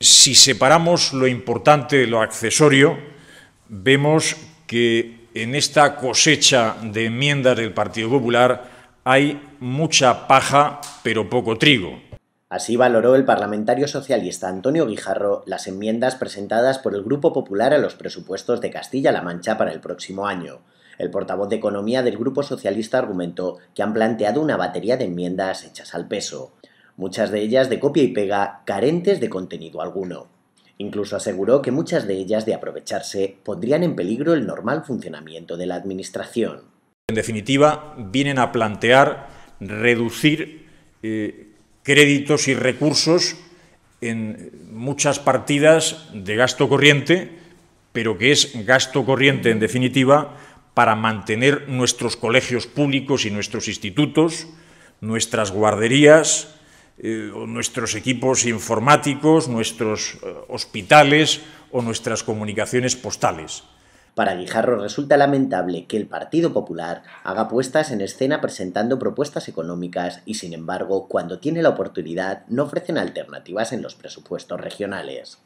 Si separamos lo importante de lo accesorio, vemos que en esta cosecha de enmiendas del Partido Popular hay mucha paja, pero poco trigo. Así valoró el parlamentario socialista Antonio Guijarro las enmiendas presentadas por el Grupo Popular a los presupuestos de Castilla-La Mancha para el próximo año. El portavoz de Economía del Grupo Socialista argumentó que han planteado una batería de enmiendas hechas al peso, muchas de ellas de copia y pega, carentes de contenido alguno. Incluso aseguró que muchas de ellas, de aprovecharse, pondrían en peligro el normal funcionamiento de la Administración. En definitiva, vienen a plantear reducir créditos y recursos en muchas partidas de gasto corriente, pero que es gasto corriente, en definitiva, para mantener nuestros colegios públicos y nuestros institutos, nuestras guarderías, nuestros equipos informáticos, nuestros hospitales o nuestras comunicaciones postales. Para Guijarro resulta lamentable que el Partido Popular haga puestas en escena presentando propuestas económicas y, sin embargo, cuando tiene la oportunidad no ofrecen alternativas en los presupuestos regionales.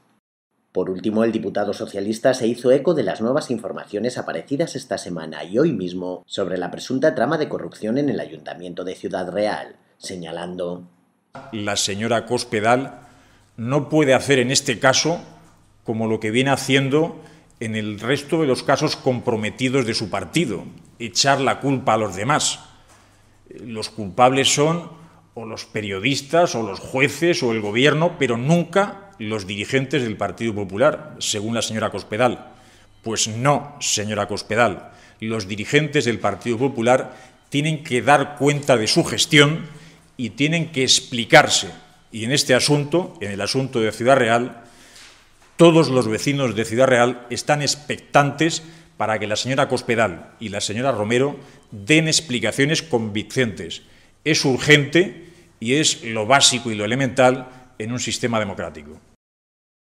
Por último, el diputado socialista se hizo eco de las nuevas informaciones aparecidas esta semana y hoy mismo sobre la presunta trama de corrupción en el Ayuntamiento de Ciudad Real, señalando: la señora Cospedal no puede hacer en este caso como lo que viene haciendo en el resto de los casos comprometidos de su partido, echar la culpa a los demás. Los culpables son o los periodistas o los jueces o el gobierno, pero nunca los dirigentes del Partido Popular, según la señora Cospedal. Pues no, señora Cospedal, los dirigentes del Partido Popular tienen que dar cuenta de su gestión y tienen que explicarse. Y en este asunto, en el asunto de Ciudad Real, todos los vecinos de Ciudad Real están expectantes para que la señora Cospedal y la señora Romero den explicaciones convincentes. Es urgente y es lo básico y lo elemental en un sistema democrático.